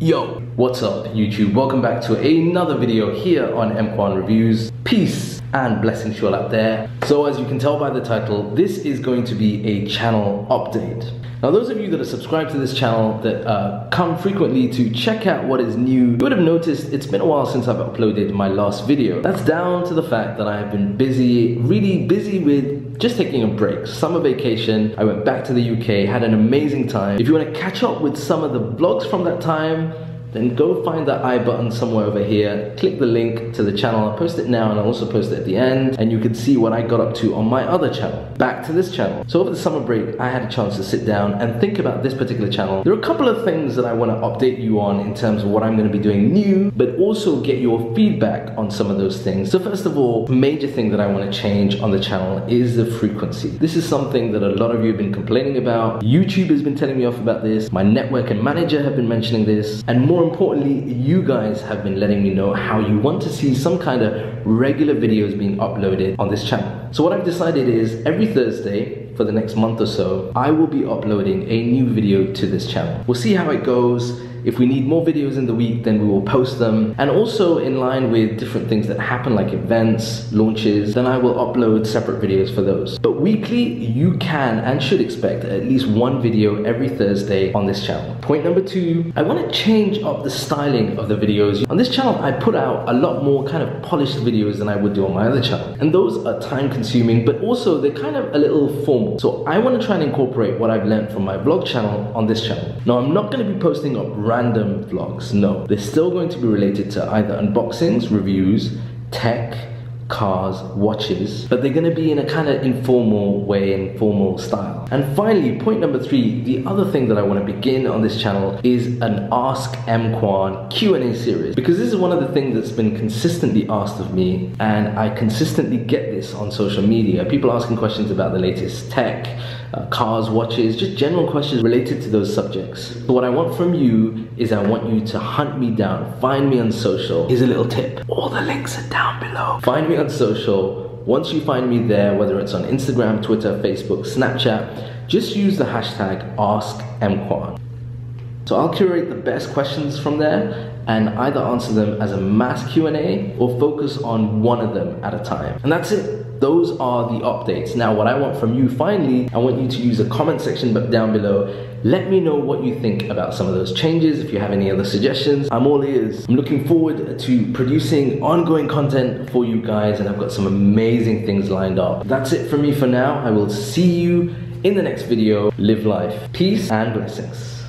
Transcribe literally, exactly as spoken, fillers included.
Yo, what's up YouTube? Welcome back to another video here on EMKWAN Reviews. Peace and blessings to you all out there. So as you can tell by the title, this is going to be a channel update. Now those of you that are subscribed to this channel that uh, come frequently to check out what is new, you would have noticed it's been a while since I've uploaded my last video. That's down to the fact that I have been busy, really busy with just taking a break. Summer vacation, I went back to the U K, had an amazing time. If you want to catch up with some of the vlogs from that time, then go find that I button somewhere over here, click the link to the channel, I'll post it now and I'll also post it at the end, and you can see what I got up to on my other channel. Back to this channel. So over the summer break, I had a chance to sit down and think about this particular channel. There are a couple of things that I want to update you on in terms of what I'm going to be doing new, but also get your feedback on some of those things. So first of all, the major thing that I want to change on the channel is the frequency. This is something that a lot of you have been complaining about. YouTube has been telling me off about this, my network and manager have been mentioning this, and more More importantly, you guys have been letting me know how you want to see some kind of regular videos being uploaded on this channel. So what I've decided is every Thursday for the next month or so, I will be uploading a new video to this channel. We'll see how it goes. If we need more videos in the week, then we will post them. And also in line with different things that happen like events, launches, then I will upload separate videos for those. But weekly, you can and should expect at least one video every Thursday on this channel. Point number two, I want to change up the styling of the videos. On this channel, I put out a lot more kind of polished videos than I would do on my other channel. And those are time consuming, but also they're kind of a little formal. So I want to try and incorporate what I've learned from my vlog channel on this channel. Now I'm not going to be posting up random vlogs, no. They're still going to be related to either unboxings, reviews, tech, cars, watches, but they're going to be in a kind of informal way, informal style. And finally, point number three, the other thing that I want to begin on this channel is an Ask EMKWAN Q and A series, because this is one of the things that's been consistently asked of me, and I consistently get this on social media. People asking questions about the latest tech, uh, cars, watches, just general questions related to those subjects. So what I want from you is I want you to hunt me down, find me on social. Here's a little tip. All the links are down below. Find me on social. Once you find me there, whether it's on Instagram, Twitter, Facebook, Snapchat, just use the hashtag Ask EMKWAN. So I'll curate the best questions from there and either answer them as a mass Q and A or focus on one of them at a time. And that's it. Those are the updates. Now what I want from you finally, I want you to use a comment section down below. Let me know what you think about some of those changes. If you have any other suggestions, I'm all ears. I'm looking forward to producing ongoing content for you guys, and I've got some amazing things lined up. That's it from me for now. I will see you in the next video. Live life. Peace and blessings.